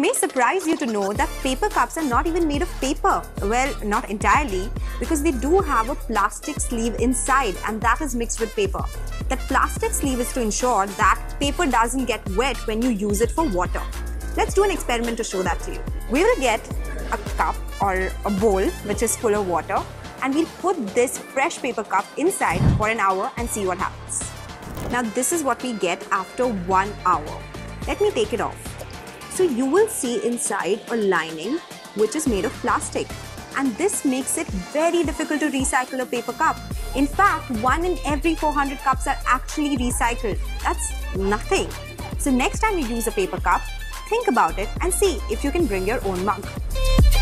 may surprise you to know that paper cups are not even made of paper. Well, not entirely, because they do have a plastic sleeve inside, and that is mixed with paper. That plastic sleeve is to ensure that paper doesn't get wet when you use it for water. Let's do an experiment to show that to you. We will get a cup or a bowl which is full of water, and we'll put this fresh paper cup inside for an hour and see what happens. Now this is what we get after 1 hour. Let me take it off. So you will see inside a lining which is made of plastic, and this makes it very difficult to recycle a paper cup. In fact, 1 in every 400 cups are actually recycled. That's nothing. So next time you use a paper cup, think about it and see if you can bring your own mug.